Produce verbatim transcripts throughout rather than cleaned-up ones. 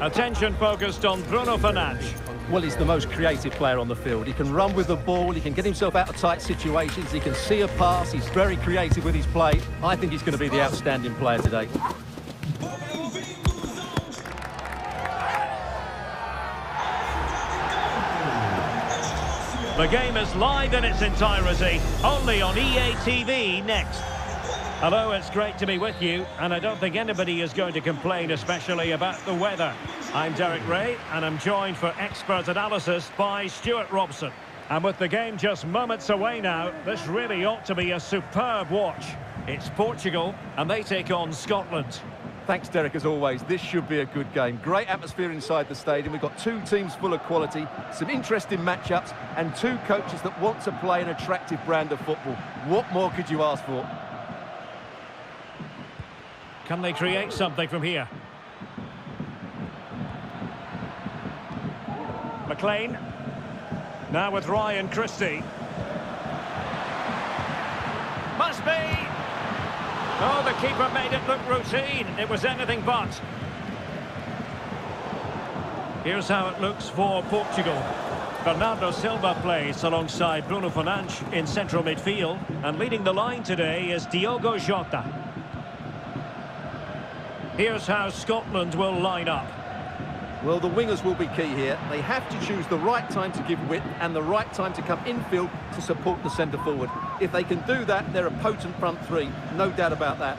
Attention focused on Bruno Fernandes. Well, he's the most creative player on the field. He can run with the ball, he can get himself out of tight situations, he can see a pass, he's very creative with his play. I think he's going to be the outstanding player today. The game is live in its entirety, only on E A T V next. Hello, it's great to be with you, and I don't think anybody is going to complain, especially about the weather. I'm Derek Ray, and I'm joined for expert analysis by Stuart Robson. And with the game just moments away now, this really ought to be a superb watch. It's Portugal, and they take on Scotland. Thanks, Derek, as always. This should be a good game. Great atmosphere inside the stadium. We've got two teams full of quality, some interesting matchups, and two coaches that want to play an attractive brand of football. What more could you ask for? Can they create something from here? McLean. Now with Ryan Christie. Must be! Oh, the keeper made it look routine. It was anything but. Here's how it looks for Portugal. Bernardo Silva plays alongside Bruno Fernandes in central midfield. And leading the line today is Diogo Jota. Here's how Scotland will line up. Well, the wingers will be key here. They have to choose the right time to give width and the right time to come infield to support the centre-forward. If they can do that, they're a potent front three, no doubt about that.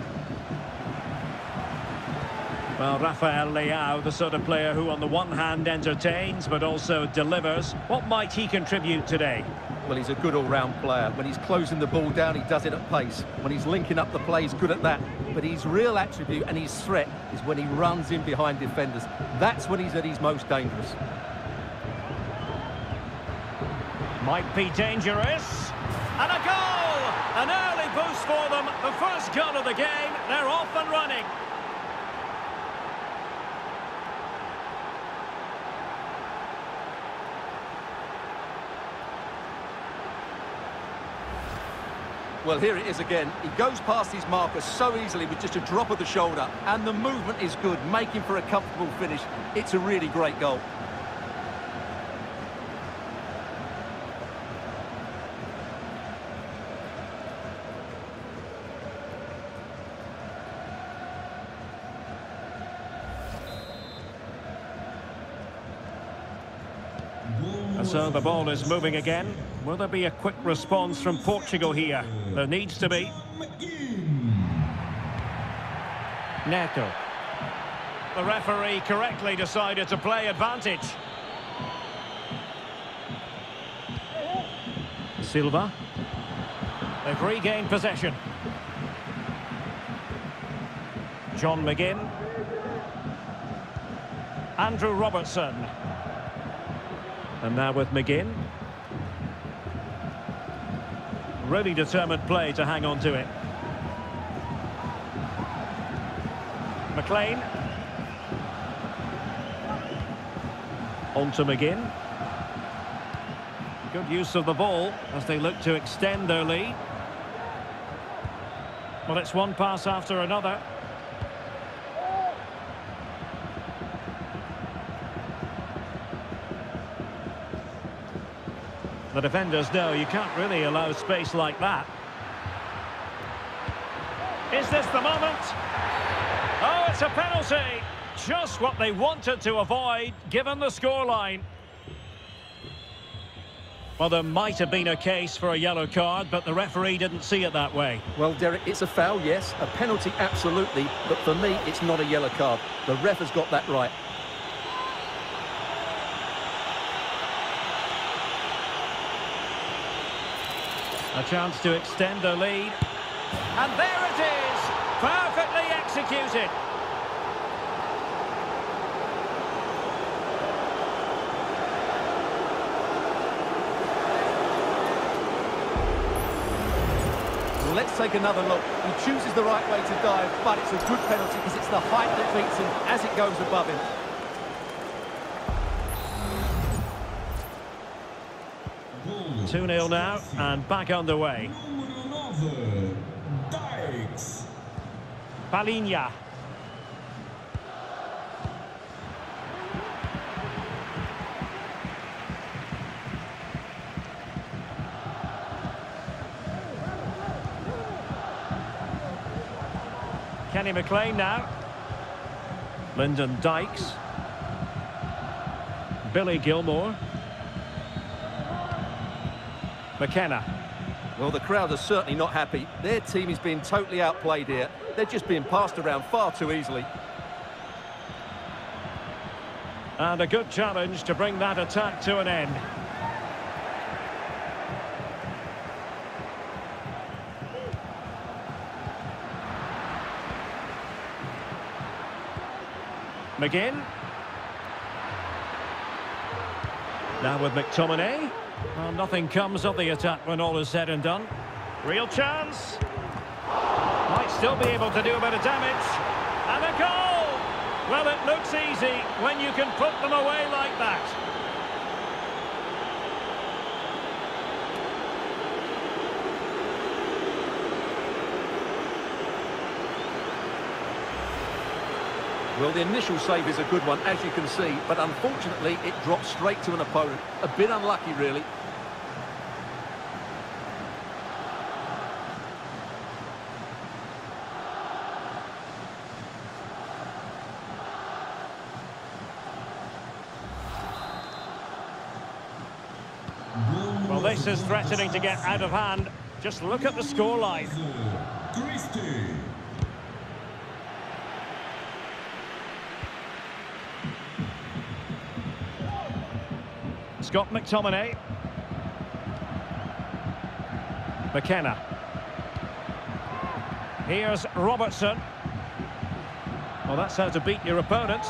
Well, Rafael Leão, the sort of player who on the one hand entertains but also delivers. What might he contribute today? Well, he's a good all-round player. When he's closing the ball down, he does it at pace. When he's linking up the play, he's good at that. But his real attribute and his threat is when he runs in behind defenders. That's when he's at his most dangerous. Might be dangerous. And a goal! An early boost for them. The first goal of the game. They're off and running. Well, here it is again. He goes past his marker so easily with just a drop of the shoulder. And the movement is good, making for a comfortable finish. It's a really great goal. So the ball is moving again. Will there be a quick response from Portugal here? There needs to be. Neto. The referee correctly decided to play advantage. Silva. They've regained possession. John McGinn. Andrew Robertson. And now with McGinn. Really determined play to hang on to it. McLean. On to McGinn. Good use of the ball as they look to extend their lead. Well, it's one pass after another. The defenders know you can't really allow space like that. Is this the moment? Oh, it's a penalty. Just what they wanted to avoid, given the scoreline. Well, there might have been a case for a yellow card, but the referee didn't see it that way. Well, Derek, it's a foul, yes. A penalty, absolutely. But for me, it's not a yellow card. The ref has got that right. A chance to extend the lead. And there it is! Perfectly executed! Well, let's take another look. He chooses the right way to dive, but it's a good penalty because it's the height that beats him as it goes above him. two nil now, and back underway. Palinha. Danny McLean now. Lyndon Dykes. Billy Gilmour. McKenna. Well, the crowd are certainly not happy. Their team is being totally outplayed here. They're just being passed around far too easily. And a good challenge to bring that attack to an end. McGinn. Now with McTominay. Well, nothing comes of the attack when all is said and done. Real chance. Might still be able to do a bit of damage. And a goal! Well, it looks easy when you can put them away like that. Well, the initial save is a good one, as you can see, but unfortunately it drops straight to an opponent. A bit unlucky, really. Well, this is threatening to get out of hand. Just look at the scoreline. Christie. Got McTominay. McKenna. Here's Robertson. Well, that's how to beat your opponent.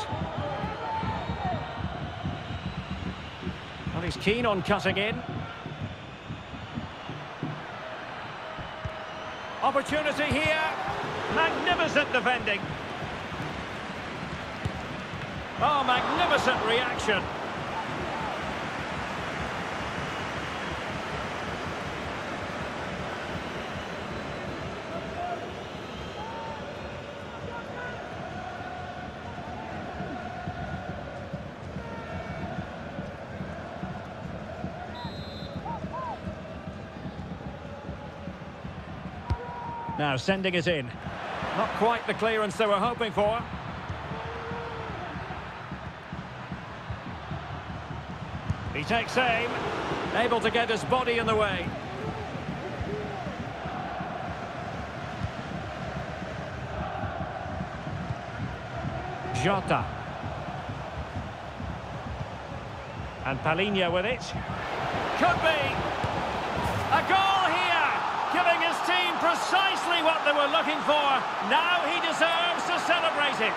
And he's keen on cutting in. Opportunity here. Magnificent defending. Oh, magnificent reaction. Now sending it in. Not quite the clearance they were hoping for. He takes aim. Able to get his body in the way. Jota. And Palhinha with it. Could be. A goal here. Giving his team precisely what they were looking for. Now he deserves to celebrate it.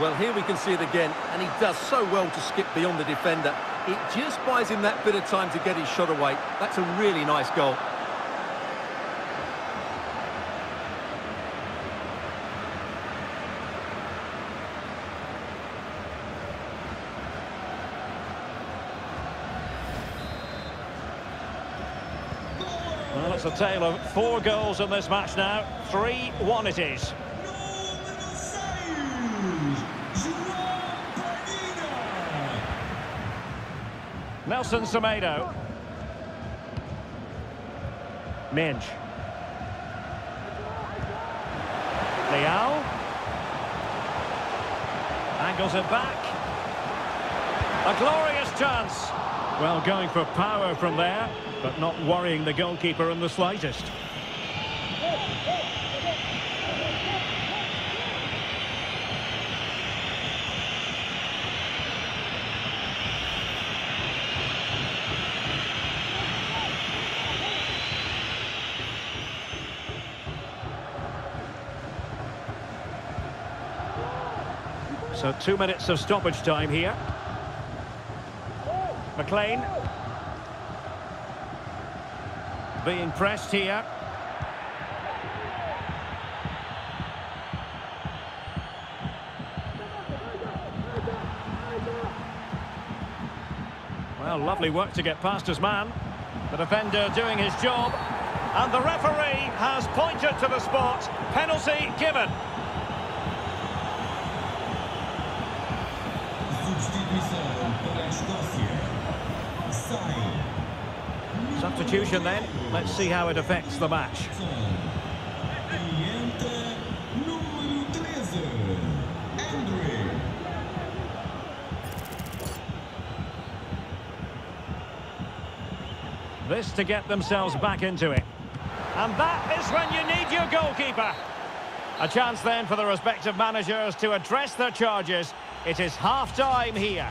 Well, here we can see it again, and he does so well to skip beyond the defender. It just buys him that bit of time to get his shot away. That's a really nice goal. Well, it's a tale of four goals in this match now. three one it is. Nelson Semedo. Minge. Leão. Angles it back. A glorious chance. Well, going for power from there, but not worrying the goalkeeper in the slightest. So two minutes of stoppage time here. McLean. Being pressed here. Well, lovely work to get past his man. The defender doing his job. And the referee has pointed to the spot. Penalty given. Substituição para a Escócia. Sai. substitution then. Let's see how it affects the match. This to get themselves back into it. And that is when you need your goalkeeper. A chance then for the respective managers to address their charges. It is half-time here.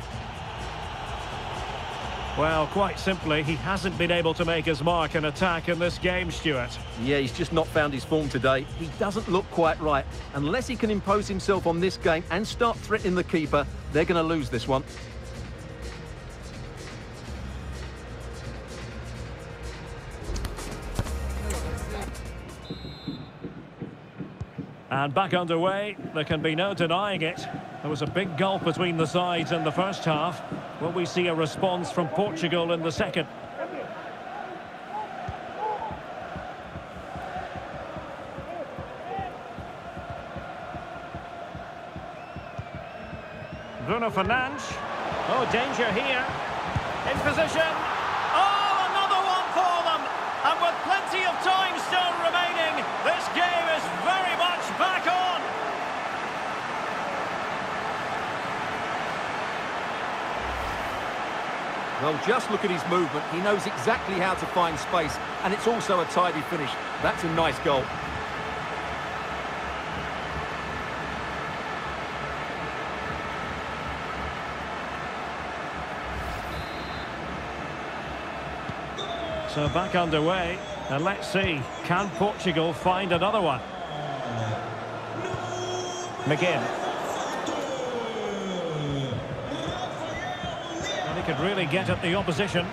Well, quite simply, he hasn't been able to make his mark in attack in this game, Stuart. Yeah, he's just not found his form today. He doesn't look quite right. Unless he can impose himself on this game and start threatening the keeper, they're going to lose this one. And back underway, there can be no denying it. There was a big gulf between the sides in the first half. Will we see a response from Portugal in the second? Bruno Fernandes. Oh, danger here. In position. Oh, another one for them. And with plenty of time still remaining, this game is very much back on. Well, just look at his movement. He knows exactly how to find space, and it's also a tidy finish. That's a nice goal. So back underway, and let's see, can Portugal find another one? McGinn. Could really get at the opposition.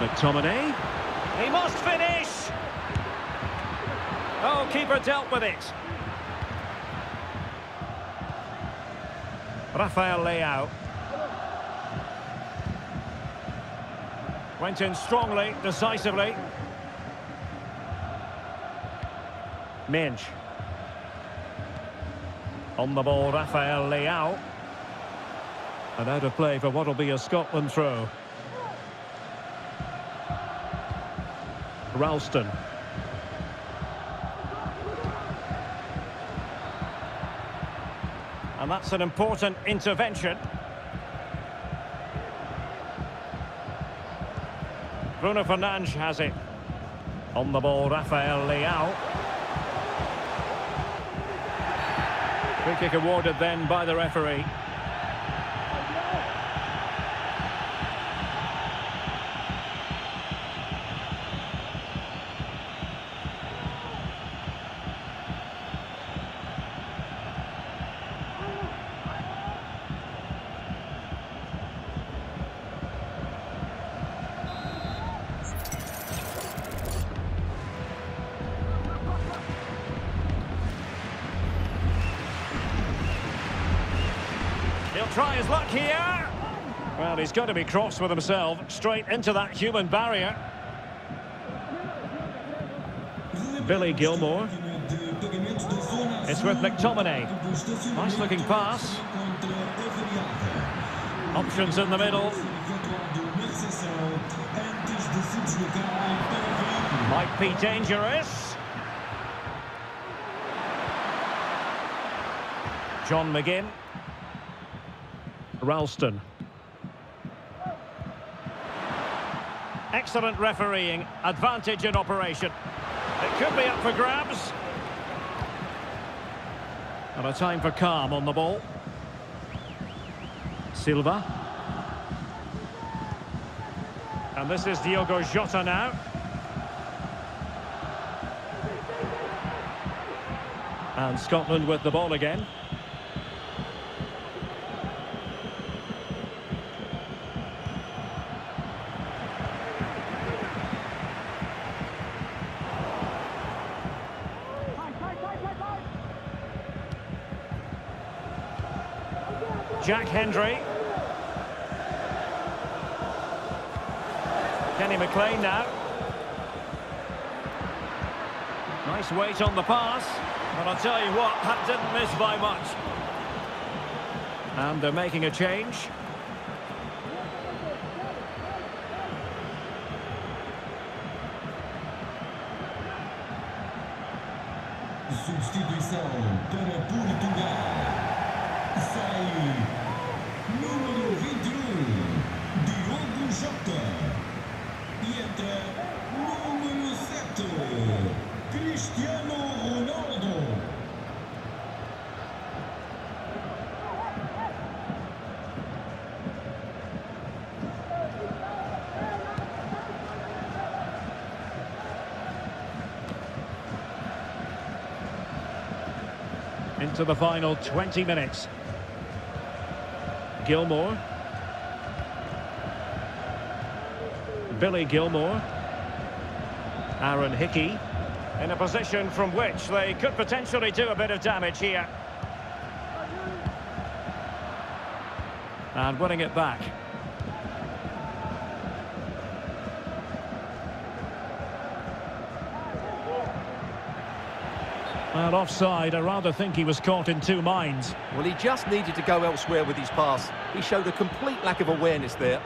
McTominay. He must finish! Oh, keeper dealt with it. Rafael Leão. Went in strongly, decisively. Minch. On the ball, Rafael Leão. And out of play for what will be a Scotland throw. Ralston. And that's an important intervention. Bruno Fernandes has it. On the ball, Rafael Leão. Free kick awarded then by the referee. Try his luck here. Well, he's got to be cross with himself, straight into that human barrier. Billy Gilmour. It's with McTominay. Nice looking pass. Options in the middle. Might be dangerous. John McGinn. Ralston. Excellent refereeing, advantage in operation. It could be up for grabs. And a time for calm on the ball. Silva. And this is Diogo Jota now. And Scotland with the ball again. Jack Hendry. Kenny McLean now. Nice weight on the pass. But I'll tell you what, that didn't miss by much. And they're making a change. Substituição para Portugal. Sai número vinte e um, Diogo Jota. E entra número sete, Cristiano Ronaldo. Into the final twenty minutes. Gilmour. Billy Gilmour. Aaron Hickey. In a position from which they could potentially do a bit of damage here. And winning it back. And offside, I rather think he was caught in two minds. Well, he just needed to go elsewhere with his pass. He showed a complete lack of awareness there.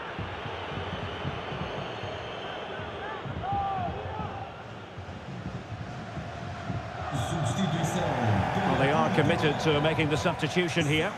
Well, they are committed to making the substitution here.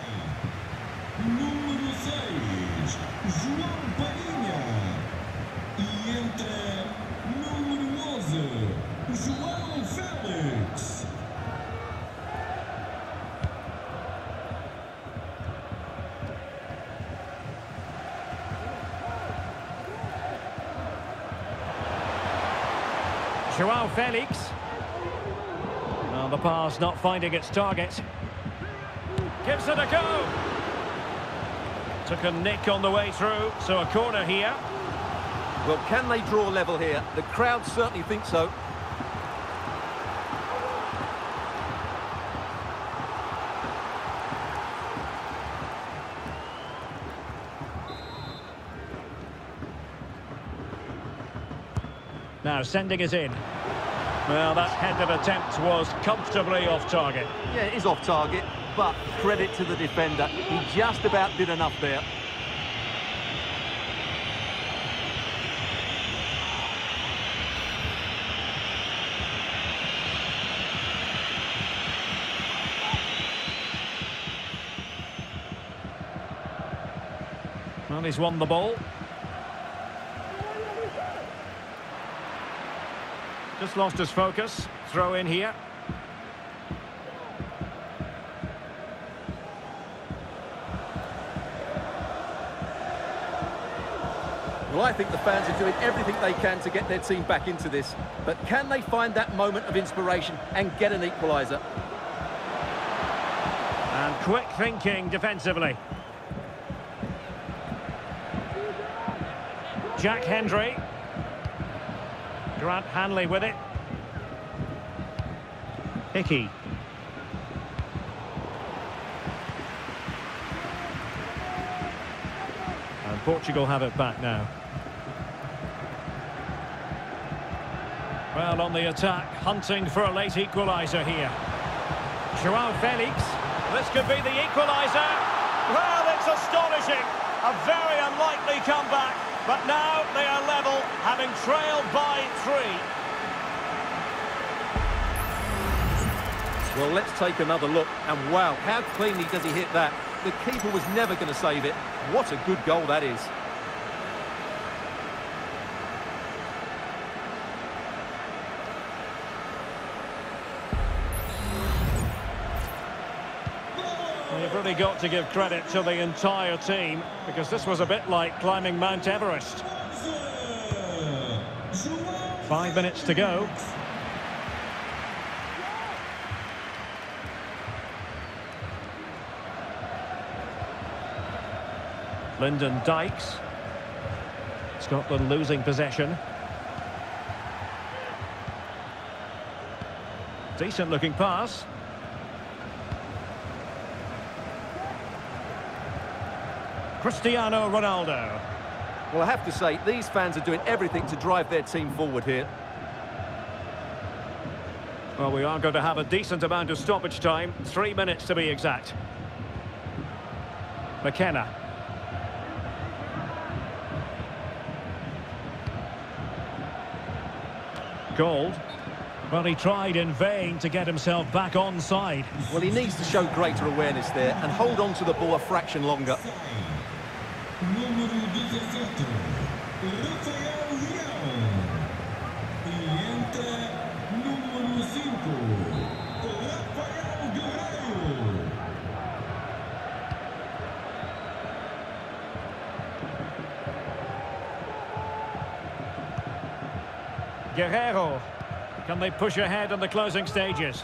João Félix. Well, the pass not finding its target. Gives it a go. Took a nick on the way through, so a corner here. Well, can they draw level here? The crowd certainly think so. Now sending it in. Well, that head of attempt was comfortably off target. Yeah, it is off target, but credit to the defender. He just about did enough there. Well, he's won the ball. Just lost his focus. Throw in here. Well, I think the fans are doing everything they can to get their team back into this. But can they find that moment of inspiration and get an equaliser? And quick thinking defensively. Jack Hendry. Grant Hanley with it. Hickey. And Portugal have it back now. Well, on the attack, hunting for a late equaliser here. João Félix. This could be the equaliser. Well, it's astonishing. A very unlikely comeback. But now they are level, having trailed by three. Well, let's take another look. And wow, how cleanly does he hit that? The keeper was never going to save it. What a good goal that is. Really got to give credit to the entire team, because this was a bit like climbing Mount Everest. Five minutes to go. Lyndon Dykes. Scotland losing possession. Decent looking pass. Cristiano Ronaldo. Well, I have to say, these fans are doing everything to drive their team forward here. Well, we are going to have a decent amount of stoppage time, three minutes to be exact. McKenna. Gold. Well, he tried in vain to get himself back onside. Well, he needs to show greater awareness there and hold on to the ball a fraction longer. Guerreiro. Can they push ahead in the closing stages?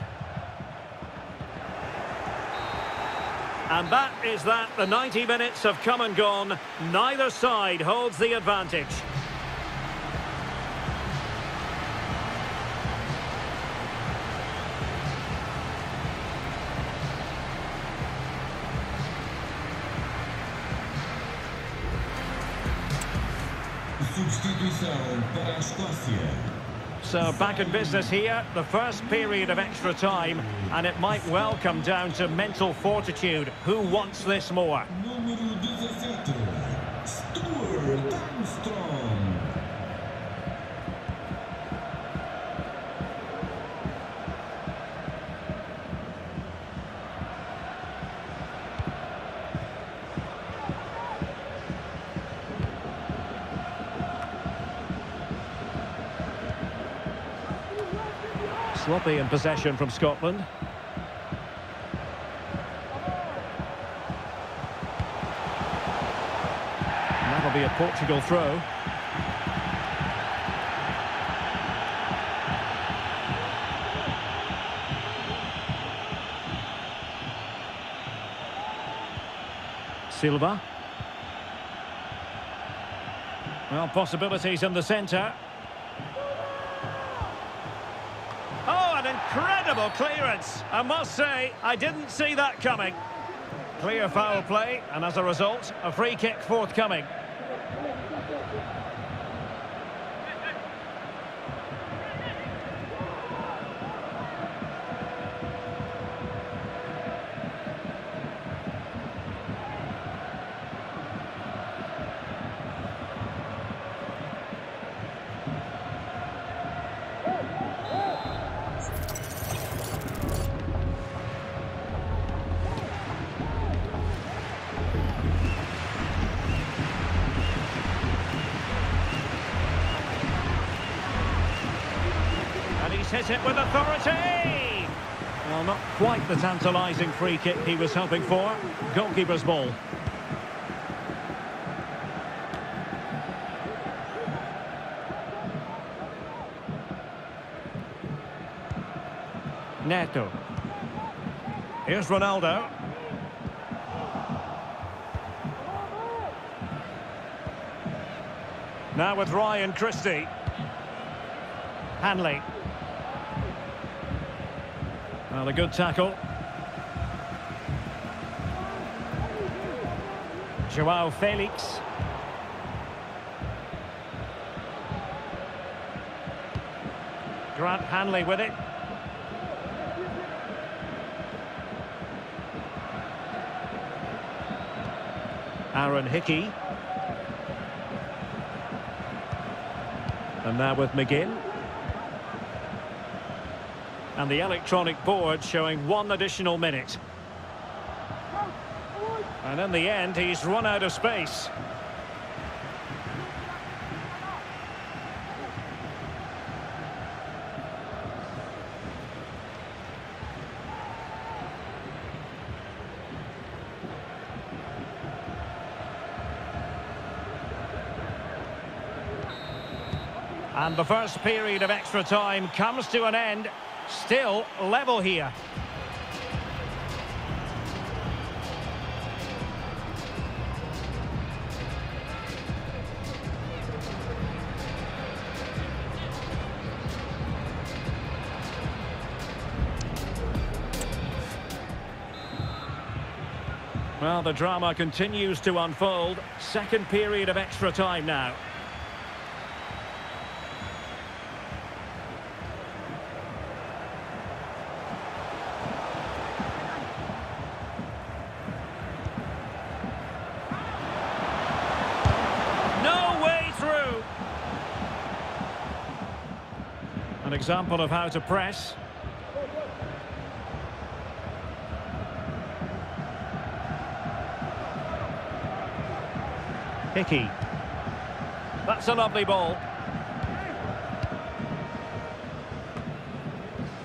And that is that. The ninety minutes have come and gone. Neither side holds the advantage. Substituição para a Escócia. So back in business here, the first period of extra time, and it might well come down to mental fortitude. Who wants this more? Sloppy in possession from Scotland. And that'll be a Portugal throw. Silva. Well, possibilities in the centre. Incredible clearance. I must say, I didn't see that coming. Clear foul play, and as a result, a free kick forthcoming. Hit it with authority! Well, not quite the tantalising free kick he was hoping for. Goalkeeper's ball. Neto. Here's Ronaldo. Now with Ryan Christie. Hanley. Well, a good tackle. João Félix. Grant Hanley with it. Aaron Hickey. And now with McGinn. And the electronic board showing one additional minute. And in the end, he's run out of space. And the first period of extra time comes to an end. Still level here. Well, the drama continues to unfold. Second period of extra time now. An example of how to press. Hickey. That's a lovely ball.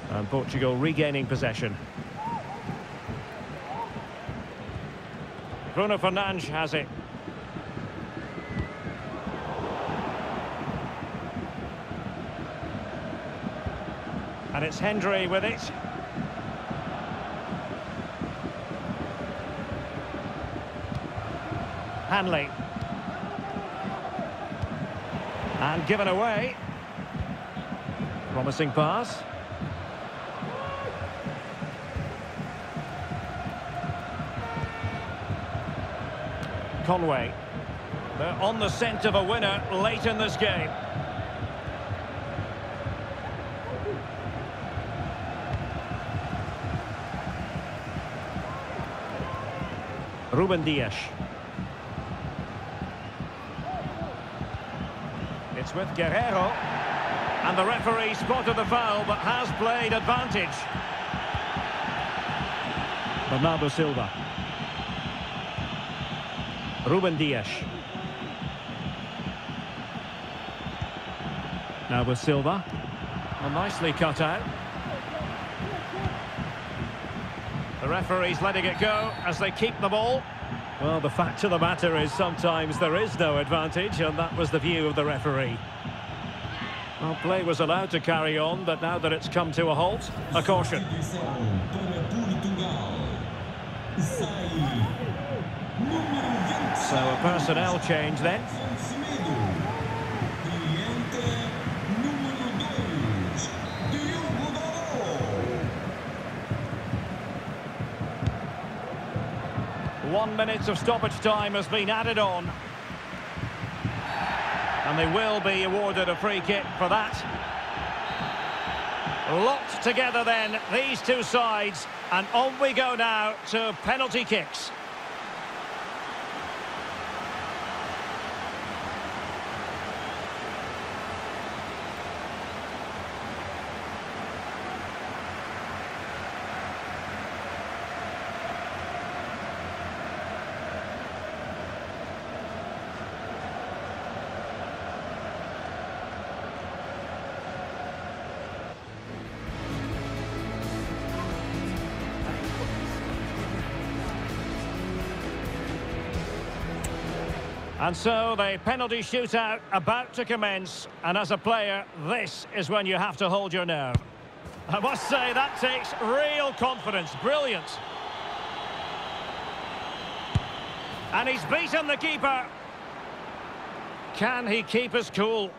And Portugal regaining possession. Bruno Fernandes has it. And it's Hendry with it. Hanley. And given away. Promising pass. Conway. They're on the scent of a winner late in this game. Ruben Dias. It's with Guerreiro. And the referee spotted the foul but has played advantage. Bernardo Silva. Ruben Dias. Now with Silva. Well, nicely cut out. The referee's letting it go as they keep the ball. Well, the fact of the matter is sometimes there is no advantage, and that was the view of the referee. Well, play was allowed to carry on, but now that it's come to a halt, a caution. So a personnel change then. One minute of stoppage time has been added on. And they will be awarded a free kick for that. Locked together then, these two sides. And on we go now to penalty kicks. And so the penalty shootout about to commence, and as a player, this is when you have to hold your nerve. I must say that takes real confidence, brilliant. And he's beaten the keeper. Can he keep his cool?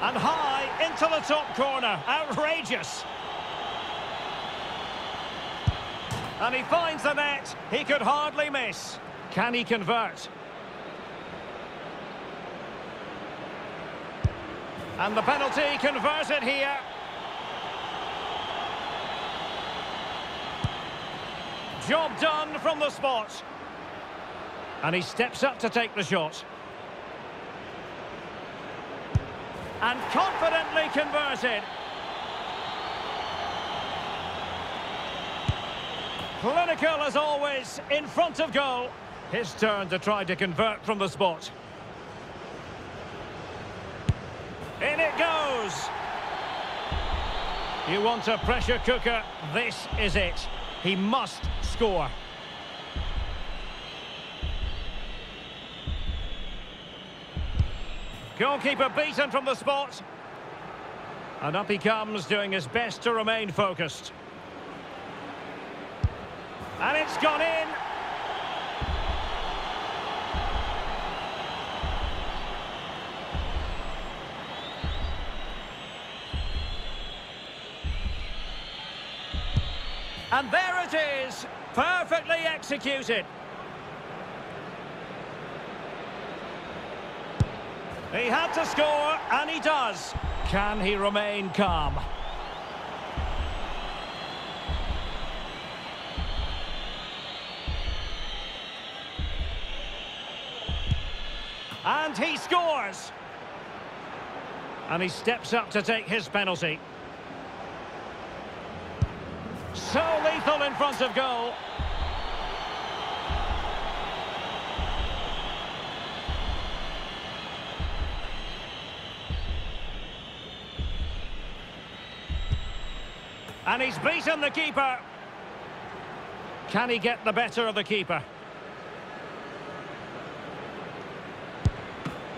And high into the top corner, outrageous. And he finds the net. He could hardly miss. Can he convert? And the penalty converted here. Job done from the spot. And he steps up to take the shot. And confidently converted. Clinical as always, in front of goal. His turn to try to convert from the spot. In it goes. You want a pressure cooker, this is it. He must score. Goalkeeper beaten from the spot. And up he comes, doing his best to remain focused. And it's gone in. And there it is, perfectly executed. He had to score, and he does. Can he remain calm? and he scores. And he steps up to take his penalty. So lethal in front of goal. And he's beaten the keeper. Can he get the better of the keeper?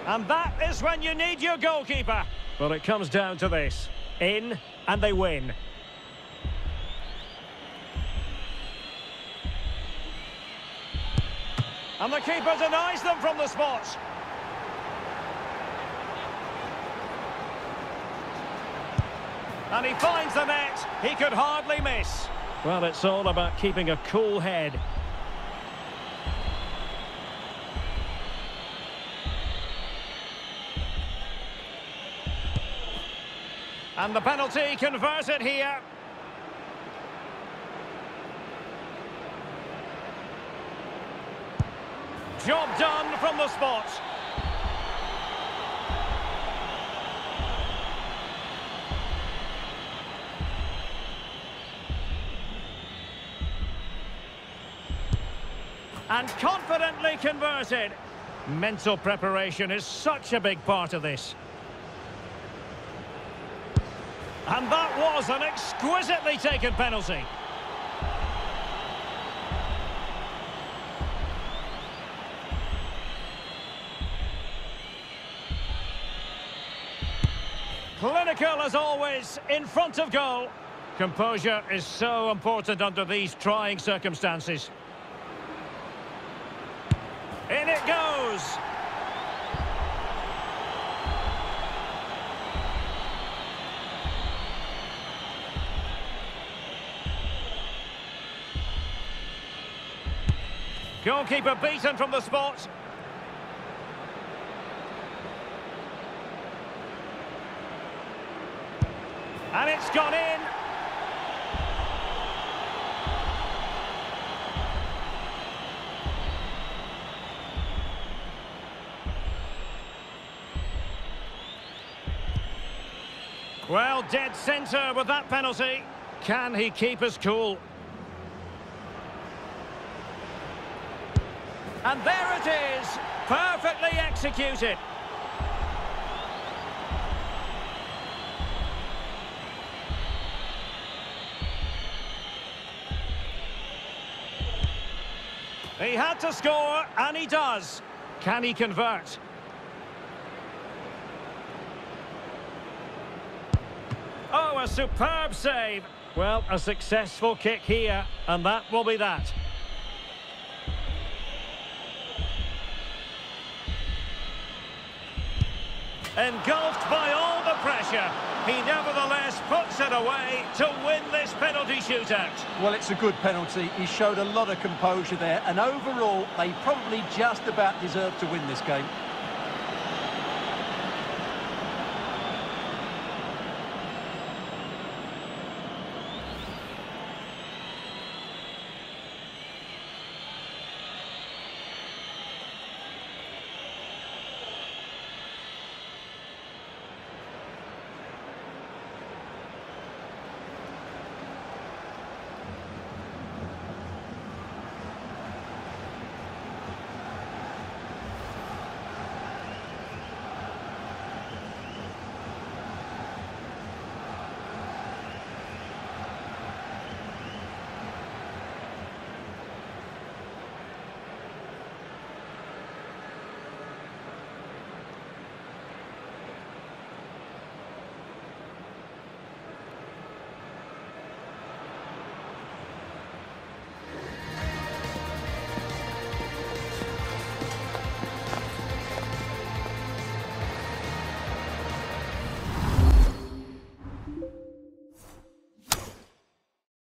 And that is when you need your goalkeeper. But it comes down to this. In, and they win. And the keeper denies them from the spot. And he finds the net. He could hardly miss. Well, it's all about keeping a cool head. And the penalty converted here. Job done from the spot. And confidently converted. Mental preparation is such a big part of this. And that was an exquisitely taken penalty. Clinical as always, in front of goal. Composure is so important under these trying circumstances. In it goes. Goalkeeper beaten from the spot. And it's gone in. Well, dead centre with that penalty. Can he keep us cool? And there it is, perfectly executed. He had to score, and he does. Can he convert? Oh, a superb save. Well, a successful kick here, and that will be that. Engulfed by all the pressure, he nevertheless puts it away to win this penalty shootout. Well, it's a good penalty. He showed a lot of composure there, and overall, they probably just about deserve to win this game.